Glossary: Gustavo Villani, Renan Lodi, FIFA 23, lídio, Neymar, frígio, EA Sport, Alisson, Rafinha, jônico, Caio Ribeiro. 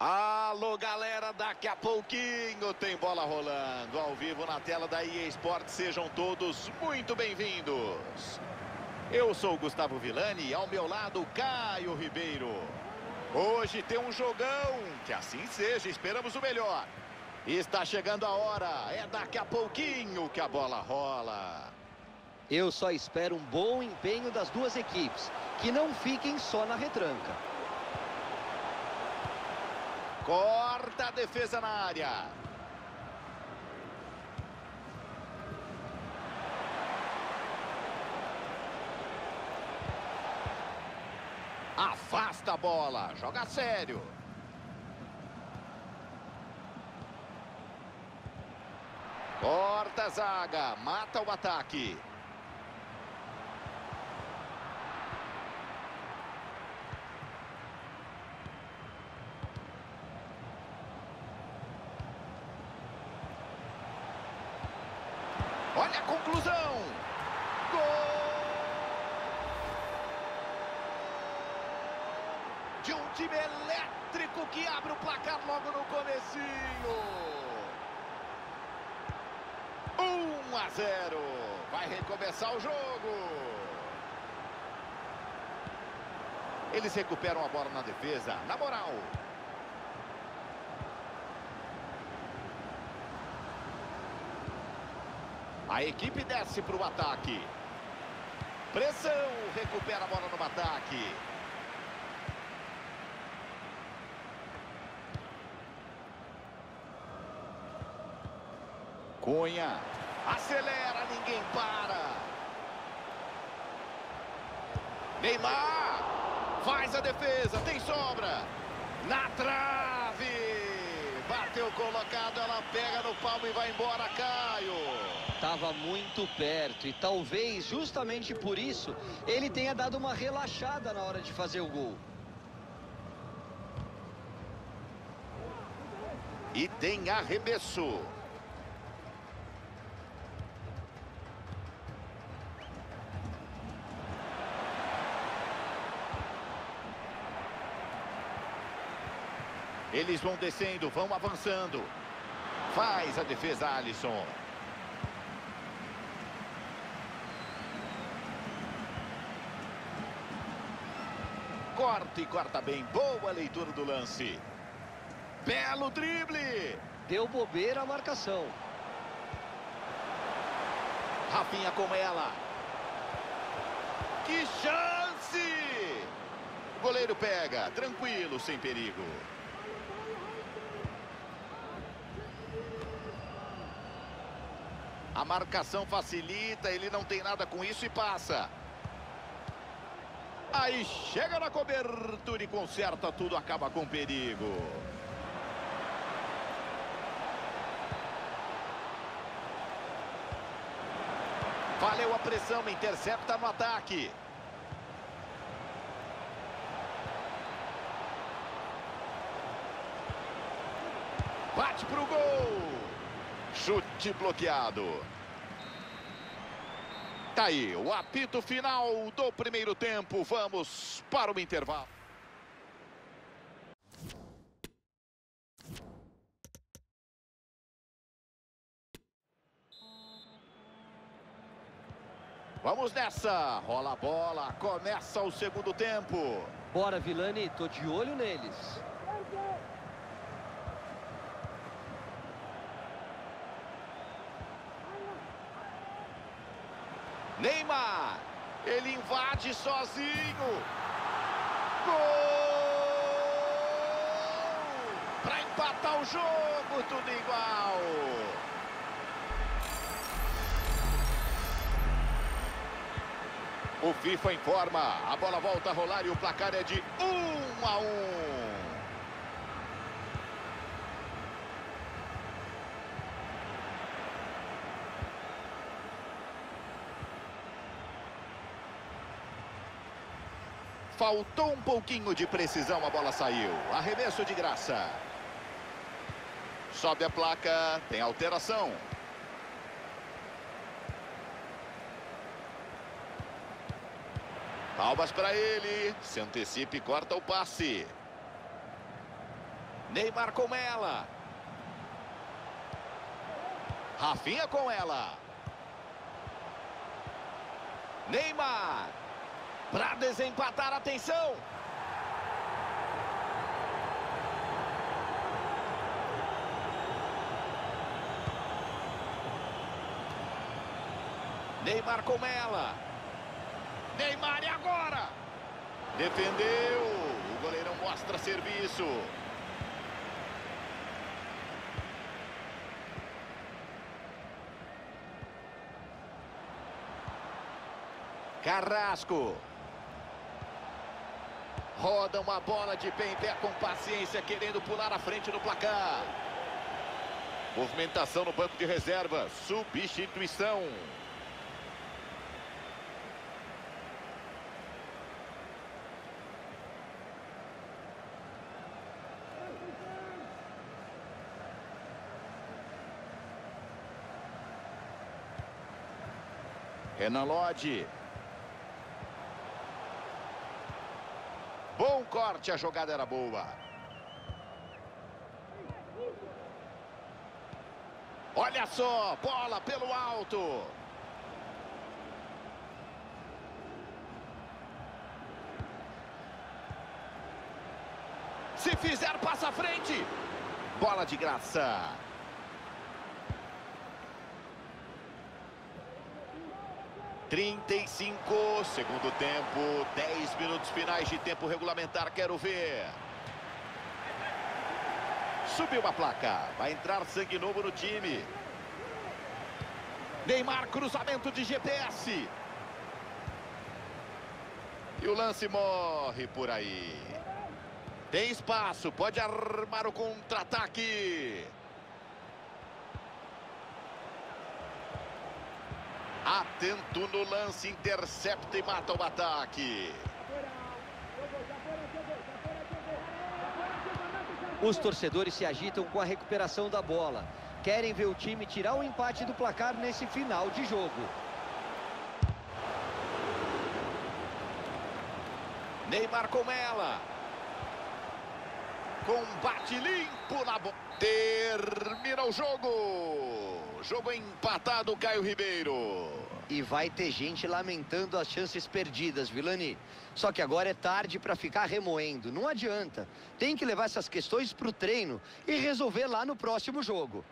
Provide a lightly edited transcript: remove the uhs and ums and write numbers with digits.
Alô, galera, daqui a pouquinho tem bola rolando ao vivo na tela da EA Sport. Sejam todos muito bem-vindos. Eu sou o Gustavo Villani e ao meu lado Caio Ribeiro. Hoje tem um jogão, que assim seja, esperamos o melhor. Está chegando a hora, é daqui a pouquinho que a bola rola. Eu só espero um bom empenho das duas equipes, que não fiquem só na retranca. Corta a defesa na área. Afasta a bola. Joga sério. Corta a zaga. Mata o ataque. Olha a conclusão! Gol! De um time elétrico que abre o placar logo no comecinho. 1-0. Vai recomeçar o jogo. Eles recuperam a bola na defesa, na moral. A equipe desce para o ataque. Pressão, recupera a bola no ataque. Cunha, acelera, ninguém para. Neymar, faz a defesa, tem sobra. Na trave. Bateu colocado, ela pega no palmo e vai embora, Caio. Estava muito perto e talvez justamente por isso ele tenha dado uma relaxada na hora de fazer o gol. E tem arremesso. Eles vão descendo, vão avançando. Faz a defesa, Alisson. Corta e corta bem. Boa leitura do lance. Belo drible. Deu bobeira a marcação. Rafinha com ela. Que chance! O goleiro pega. Tranquilo, sem perigo. A marcação facilita. Ele não tem nada com isso e passa. Aí chega na cobertura e conserta tudo, acaba com perigo. Valeu a pressão, intercepta no ataque. Bate pro gol. Chute bloqueado. Tá aí, o apito final do primeiro tempo. Vamos para o intervalo. Vamos nessa. Rola a bola. Começa o segundo tempo. Bora, Villani. Tô de olho neles. Neymar, ele invade sozinho. Gol! Para empatar o jogo, tudo igual. O FIFA informa, a bola volta a rolar e o placar é de 1-1. Faltou um pouquinho de precisão, a bola saiu. Arremesso de graça. Sobe a placa, tem alteração. Palmas para ele. Se antecipa e corta o passe. Neymar com ela. Rafinha com ela. Neymar. Para desempatar, atenção. Neymar com ela. Neymar, e agora? Defendeu. O goleirão mostra serviço. Carrasco. Roda uma bola de pé em pé com paciência, querendo pular à frente no placar. Movimentação no banco de reserva. Substituição. Renan Lodi. Bom corte, a jogada era boa. Olha só, bola pelo alto. Se fizer, passa à frente. Bola de graça. Segundo tempo, 10 minutos finais de tempo regulamentar, quero ver. Subiu a placa, vai entrar sangue novo no time. Neymar, cruzamento de GPS. E o lance morre por aí. Tem espaço, pode armar o contra-ataque. Atento no lance, intercepta e mata o ataque. Os torcedores se agitam com a recuperação da bola. Querem ver o time tirar o empate do placar nesse final de jogo. Neymar com ela. Combate limpo na bola. Termina o jogo. Jogo empatado, Caio Ribeiro. E vai ter gente lamentando as chances perdidas, Villani. Só que agora é tarde para ficar remoendo. Não adianta. Tem que levar essas questões para o treino e resolver lá no próximo jogo.